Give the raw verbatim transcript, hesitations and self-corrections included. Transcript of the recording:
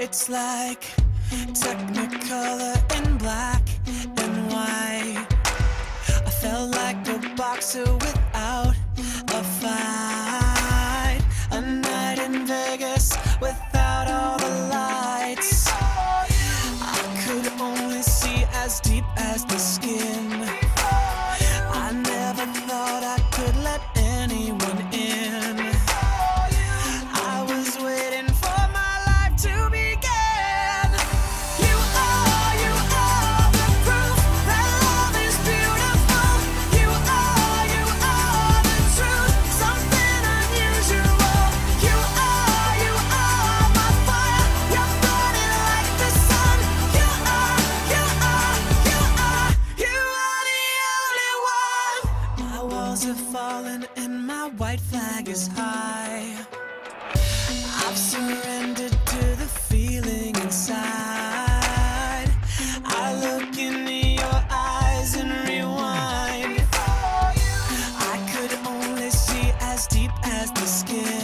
It's like Technicolor in black and white. I felt like a boxer without a fight. A night in Vegas without all the lights. I could only see as deep as the skin. I never thought I could let anyone in. I was waiting for my life to begin. You are, you are the proof that love is beautiful. You are, you are the truth, something unusual. You are, you are my fire, you're burning like the sun. You are, you are, you are, you are the only one. My walls have fallen and my white flag is high. I've surrendered to the feeling inside. I look into your eyes and rewind. I could only see as deep as the skin.